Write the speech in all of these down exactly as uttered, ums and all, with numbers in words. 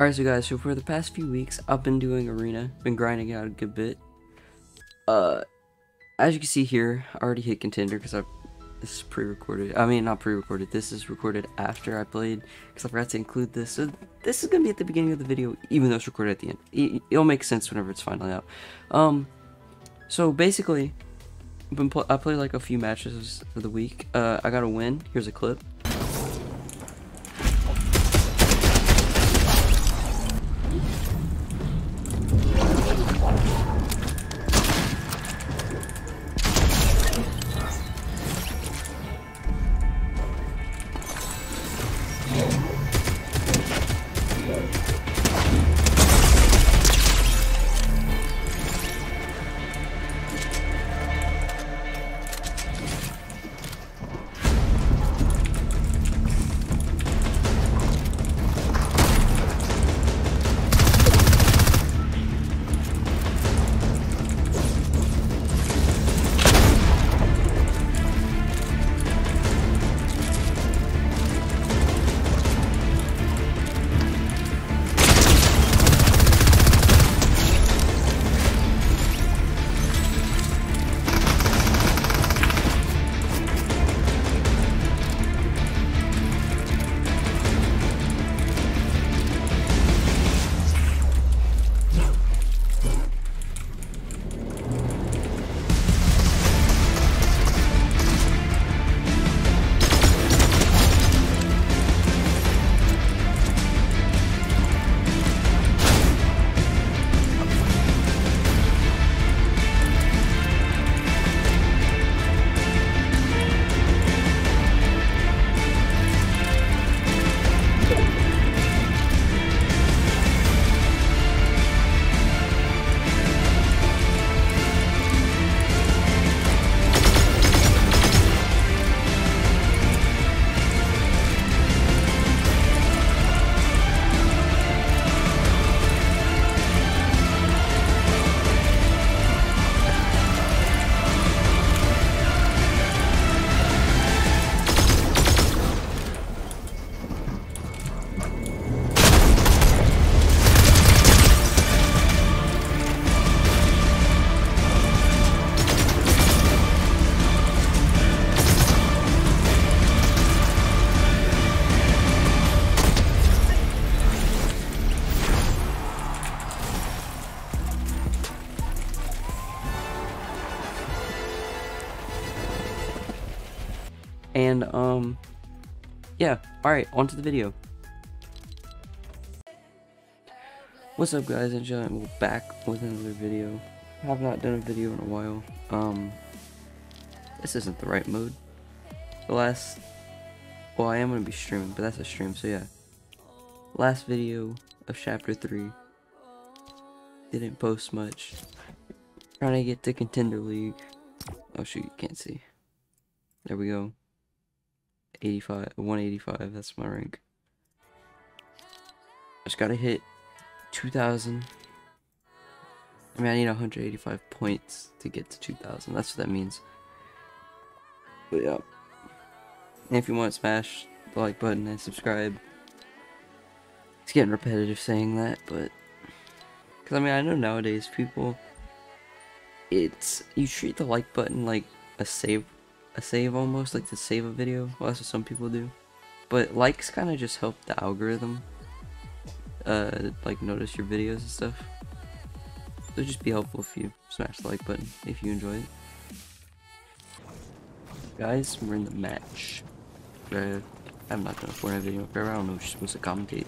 Alright, so guys, so for the past few weeks, I've been doing Arena, been grinding out a good bit. Uh, as you can see here, I already hit Contender because I this is pre-recorded. I mean, not pre-recorded. This is recorded after I played because I forgot to include this. So this is gonna be at the beginning of the video, even though it's recorded at the end. It, it'll make sense whenever it's finally out. Um, so basically, I've been pl I played like a few matches of the week. Uh, I got a win. Here's a clip. And, um, yeah, alright, on to the video. What's up, guys? And we're back with another video. I have not done a video in a while. Um, this isn't the right mode. The last, well, I am going to be streaming, but that's a stream, so yeah. Last video of Chapter three. Didn't post much. Trying to get to Contender League. Oh, shoot, you can't see. There we go. eighty-five, one eighty-five, that's my rank. I just gotta hit two thousand. I mean, I need one hundred eighty-five points to get to two thousand. That's what that means. But yeah. And if you want to smash the like button and subscribe. It's getting repetitive saying that, but. Because, I mean, I know nowadays people. It's. You treat the like button like a save. A save almost, like to save a video. Well, that's what some people do. But likes kind of just help the algorithm, uh, like notice your videos and stuff. So it'd just be helpful if you smash the like button if you enjoy it. Guys, we're in the match. Uh, I'm not gonna Fortnite video forever. I don't know if you're supposed to commentate.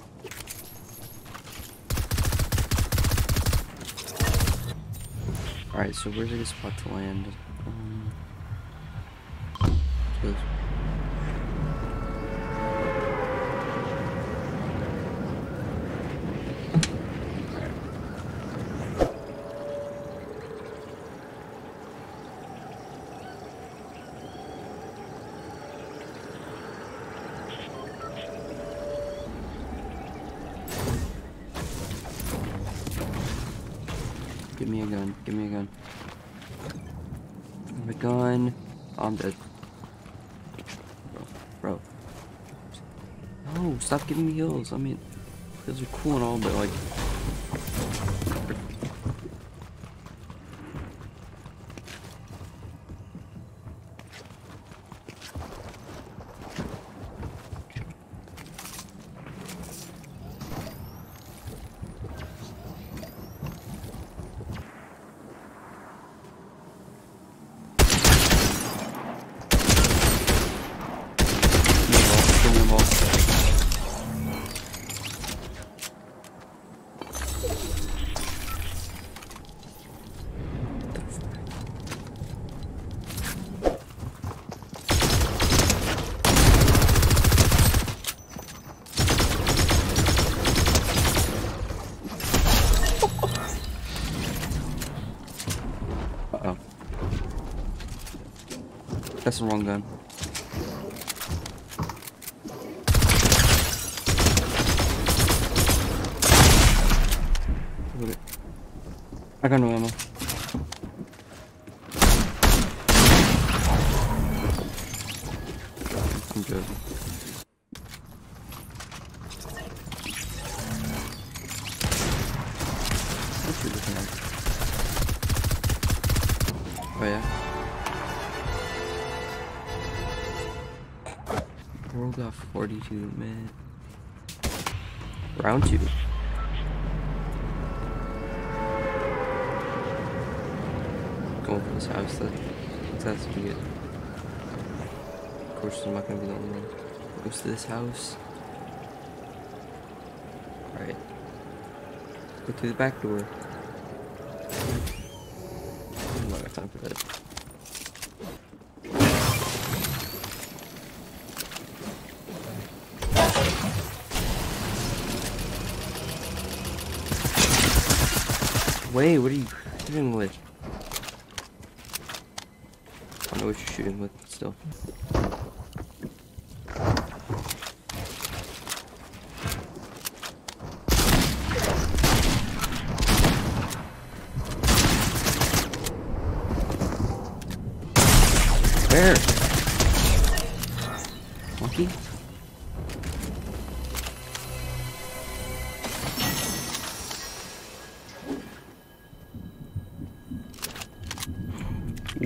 All right, so where's a good spot to land? Um, Give me a gun, give me a gun. Give me a gun. Oh, I'm dead. Bro. No, stop giving me heals. I mean, Those are cool and all, but like... That's the wrong gun. I got no ammo. I'm good. What's your different? Oh yeah. World got forty-two, man. Round two. Going for this house, that, that's what we get. Of course, I'm not gonna be the only one. Goes to this house. Alright. Go through the back door. I'm not gonna have time for that. Wait, what are you shooting with? I don't know what you're shooting with, but still. Where? Monkey?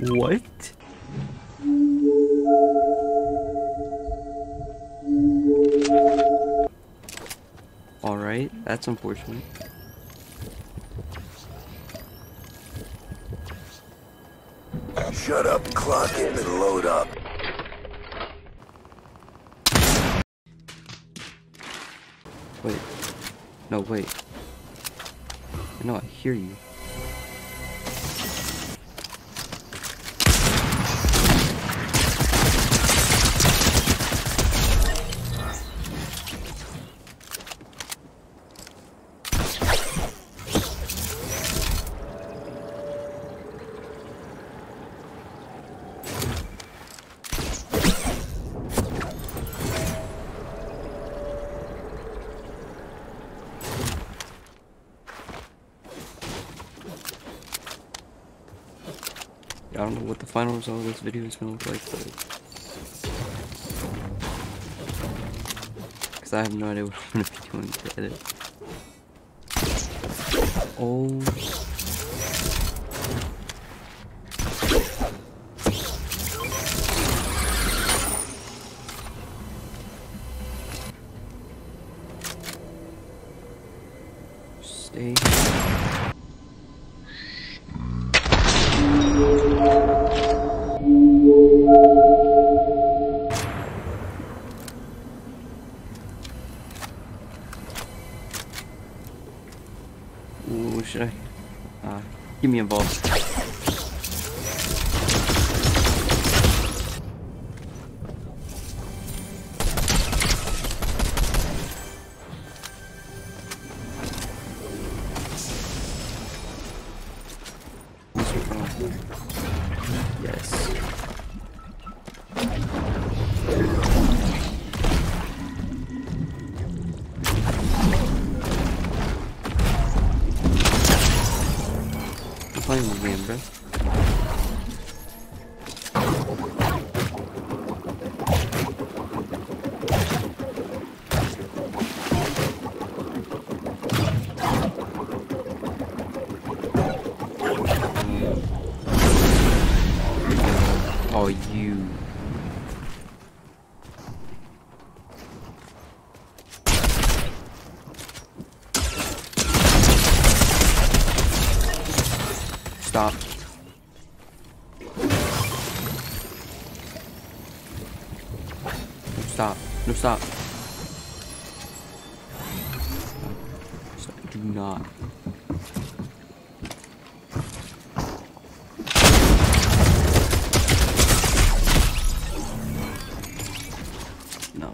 What? All right, that's unfortunate. Shut up, clock in and load up. Wait. No, wait. I know I hear you. I don't know what the final result of this video is gonna look like, but... because I have no idea what I'm gonna be doing to edit. Oh... stay... Ooh, should I? Uh, get me involved. Yes. Playing the game, bro. are you? Stop. Stop. No, stop. Stop. Do not. No.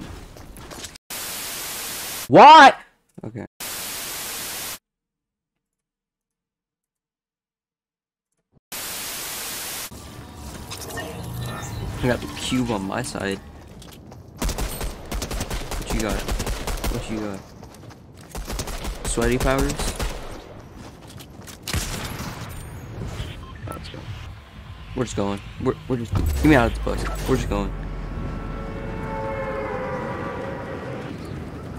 What? Okay. I got the cube on my side. What you got? What you got? Sweaty powders? Oh, let's go. We're just going. We're, we're just. Get me out of the bus. We're just going.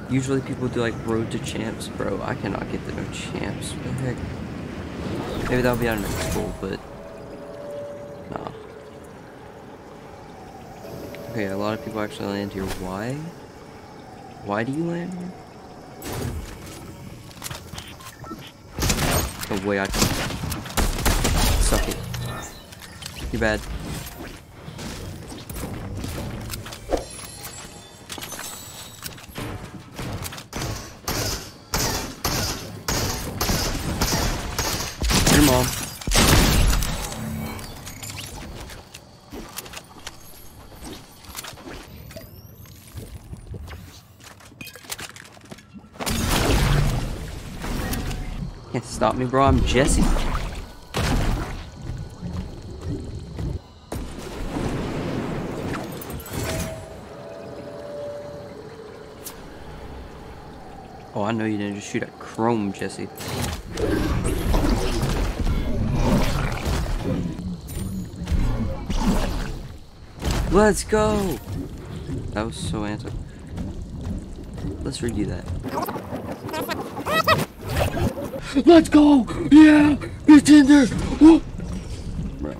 Usually people do like road to champs, bro. I cannot get to no champs. What the heck? Maybe that'll be out of next school, but. Okay, a lot of people actually land here. Why? Why do you land here? No way I can. Suck it. Too bad. Your mom. Stop me, bro. I'm Jesse. Oh, I know you didn't just shoot at Chrome, Jesse. Let's go. That was so anti. Let's redo that. Let's go! Yeah! It's in there! Whoa. Bro.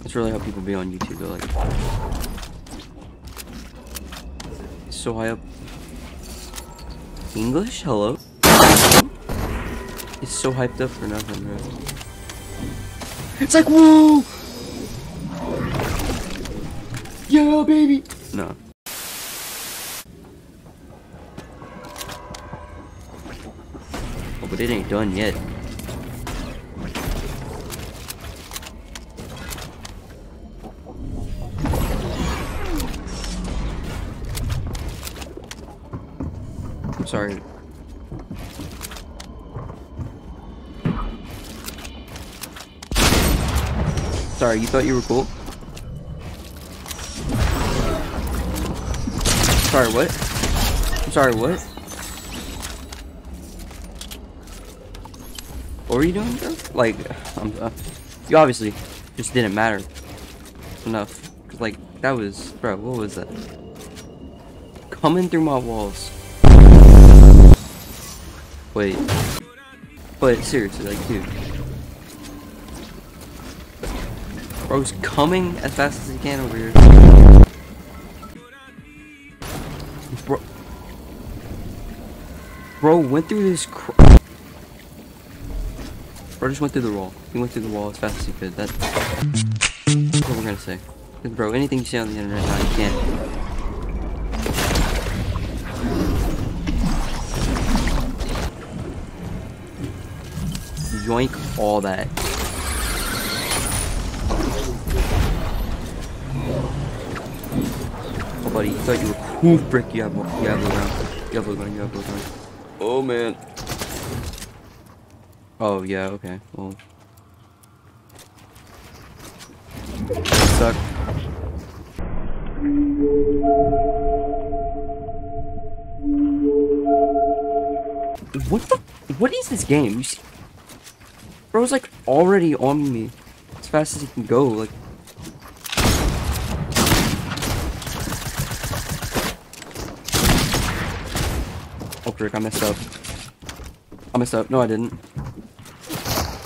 That's really how people be on YouTube. They're like... So high up... English? Hello? It's so hyped up for nothing, bro. It's like, whoa! Yeah, baby! No. But it ain't done yet. I'm sorry. Sorry, you thought you were cool? Sorry, what? I'm sorry, what? What were you doing, bro? Like, um, uh, you obviously just didn't matter enough. Like, that was, bro, what was that? Coming through my walls. Wait. But seriously, like, dude. Bro's coming as fast as he can over here. Bro. Bro went through this cr- Bro just went through the wall. He went through the wall as fast as he could. That's what we're gonna say. Bro, anything you say on the internet now, you can't. Yoink all that. Oh buddy, you thought you were cool, brick. You have one. You have one. You have one. You have one. Oh man. Oh, yeah, okay, well. That sucked. What the? What is this game? You see? Bro's like already on me as fast as he can go, like. Oh, frick, I messed up. I messed up. No, I didn't.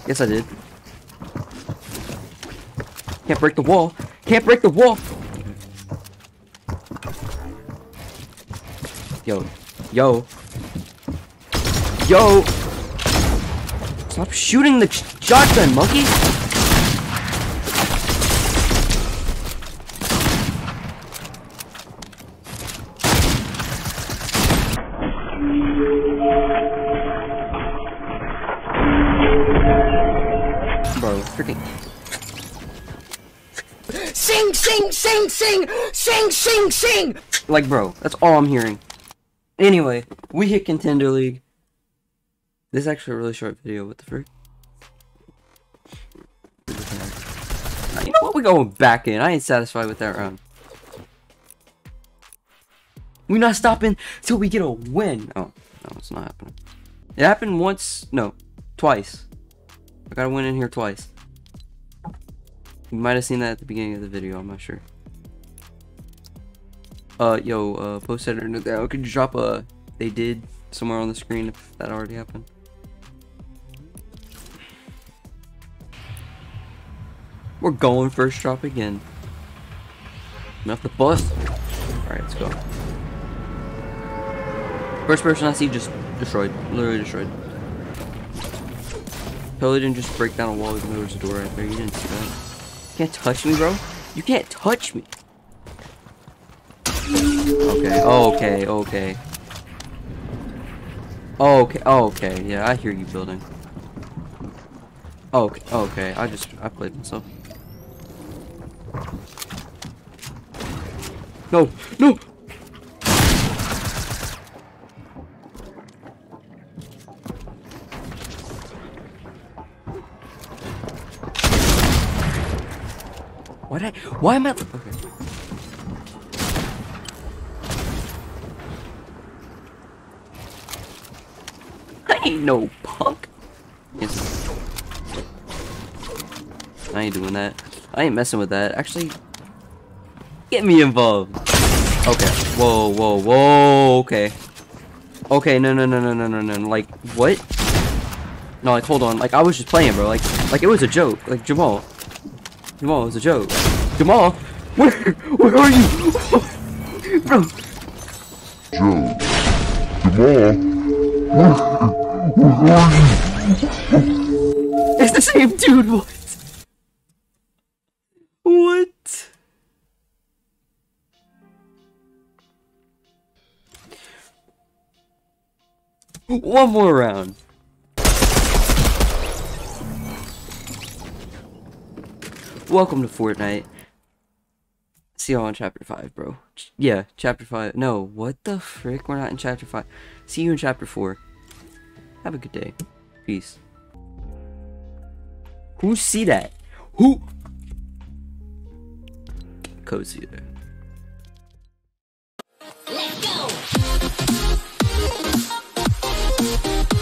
Yes, I did. Can't break the wall. Can't break the wall. Yo. Yo. Yo. Stop shooting the shotgun, monkey. Bro, freaking. Sing, sing, sing, sing, sing, sing, sing. Like, bro, that's all I'm hearing. Anyway, we hit Contender League. This is actually a really short video. What the frick? You know what? We're going back in. I ain't satisfied with that round. We're not stopping till we get a win. Oh, no, it's not happening. It happened once. No, twice. I got a win in here twice. You might have seen that at the beginning of the video, I'm not sure. Uh, yo, uh, post editor, no, could you drop a they did somewhere on the screen if that already happened? We're going first drop again. Enough the bus. Alright, let's go. First person I see just destroyed. Literally destroyed. Totally didn't just break down a wall even though there was a door right there. You didn't see that. You can't touch me, bro. You can't touch me. Okay, okay, okay. Okay, okay. Yeah, I hear you building. Okay, okay. I just, I played myself. No, no. Why did I, why am I, okay. I ain't no punk. Yes. I ain't doing that. I ain't messing with that. Actually, get me involved. Okay. Whoa, whoa, whoa. Okay. Okay. No, no, no, no, no, no, no. Like, what? No, like, hold on. Like, I was just playing, bro. Like, like it was a joke. Like, Jamal. Jamal, it's a joke. Jamal, where, where are you? Bro. Joe. Jamal, where, where are you? It's the same dude, what? What? One more round. Welcome to Fortnite. See y'all in chapter five, bro. Ch yeah, chapter five. No, what the frick? We're not in chapter five. See you in chapter four. Have a good day. Peace. Who see that? Who? Code see you there. Let's go!